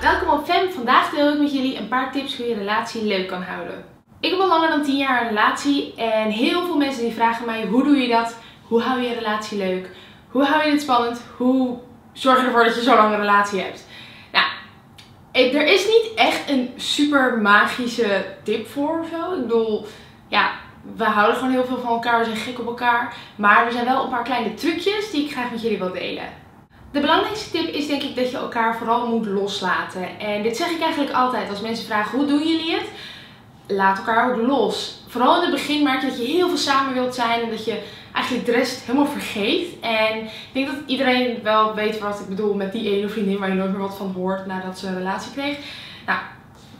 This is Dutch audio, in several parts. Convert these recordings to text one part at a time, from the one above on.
welkom op Fem. Vandaag deel ik met jullie een paar tips hoe je relatie leuk kan houden. Ik heb al langer dan 10 jaar een relatie en heel veel mensen die vragen mij: hoe doe je dat? Hoe hou je relatie leuk? Hoe hou je dit spannend? Hoe zorg je ervoor dat je zo'n lange relatie hebt? Nou, er is niet echt een super magische tip voor of zo. Ik bedoel, ja, we houden gewoon heel veel van elkaar, we zijn gek op elkaar. Maar er zijn wel een paar kleine trucjes die ik graag met jullie wil delen. De belangrijkste tip is denk ik dat je elkaar vooral moet loslaten. En dit zeg ik eigenlijk altijd als mensen vragen: hoe doen jullie het? Laat elkaar ook los. Vooral in het begin merk je dat je heel veel samen wilt zijn en dat je eigenlijk de rest helemaal vergeet. En ik denk dat iedereen wel weet wat ik bedoel met die ene vriendin waar je nooit meer wat van hoort nadat ze een relatie kreeg. Nou,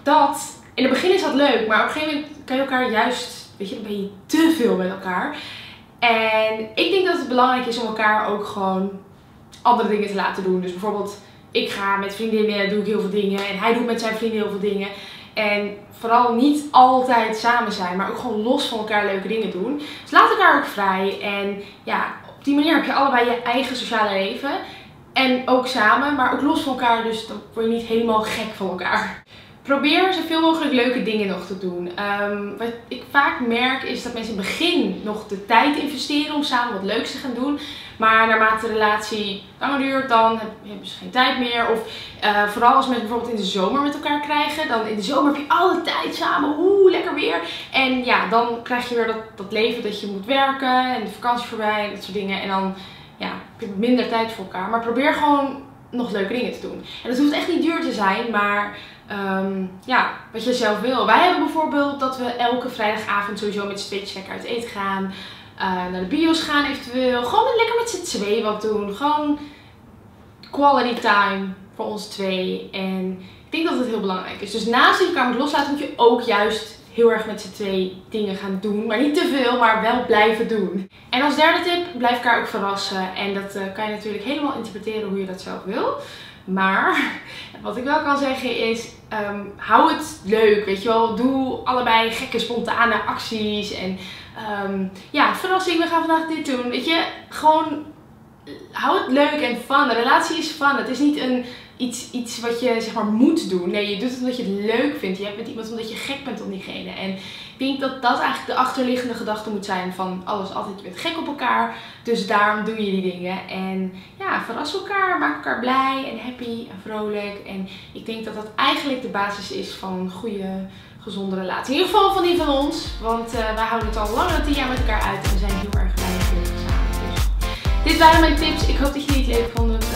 dat, in het begin is dat leuk, maar op een gegeven moment kan je elkaar juist, weet je, dan ben je te veel met elkaar. En ik denk dat het belangrijk is om elkaar ook gewoon andere dingen te laten doen. Dus bijvoorbeeld, ik ga met vriendinnen, doe ik heel veel dingen. En hij doet met zijn vrienden heel veel dingen. En vooral niet altijd samen zijn, maar ook gewoon los van elkaar leuke dingen doen. Dus laat elkaar ook vrij. En ja, op die manier heb je allebei je eigen sociale leven. En ook samen, maar ook los van elkaar. Dus dan word je niet helemaal gek van elkaar. Probeer zoveel mogelijk leuke dingen nog te doen. Wat ik vaak merk is dat mensen in het begin nog de tijd investeren om samen wat leuks te gaan doen. Maar naarmate de relatie langer duurt, dan hebben ze geen tijd meer. Of vooral als mensen bijvoorbeeld in de zomer met elkaar krijgen. Dan in de zomer heb je alle tijd samen. Oeh, lekker weer. En ja, dan krijg je weer dat leven dat je moet werken en de vakantie voorbij en dat soort dingen. En dan ja, heb je minder tijd voor elkaar. Maar probeer gewoon nog leuke dingen te doen. En dat hoeft echt niet duur te zijn, maar ja, wat je zelf wil. Wij hebben bijvoorbeeld dat we elke vrijdagavond sowieso met Stitch lekker uit eten gaan. Naar de bios gaan eventueel. Gewoon lekker met z'n tweeën wat doen. Gewoon quality time voor ons twee. En ik denk dat het heel belangrijk is. Dus naast dat je elkaar moet loslaten, moet je ook juist heel erg met z'n twee dingen gaan doen. Maar niet te veel, maar wel blijven doen. En als derde tip, blijf elkaar ook verrassen. En dat kan je natuurlijk helemaal interpreteren hoe je dat zelf wil. Maar wat ik wel kan zeggen is, hou het leuk, weet je wel. Doe allebei gekke spontane acties en ja, verrassing, we gaan vandaag dit doen, weet je. Gewoon, hou het leuk en fun. Een relatie is fun. Het is niet iets wat je zeg maar moet doen. Nee, je doet het omdat je het leuk vindt. Je hebt met iemand omdat je gek bent op diegene. En ik denk dat dat eigenlijk de achterliggende gedachte moet zijn van alles. Altijd, je bent gek op elkaar. Dus daarom doe je die dingen. En ja, verras elkaar. Maak elkaar blij en happy en vrolijk. En ik denk dat dat eigenlijk de basis is van een goede, gezonde relatie. In ieder geval van die van ons. Want wij houden het al langer dan 10 jaar met elkaar uit. En we zijn heel erg blij samen. Dus dit waren mijn tips. Ik hoop dat jullie het leuk vonden.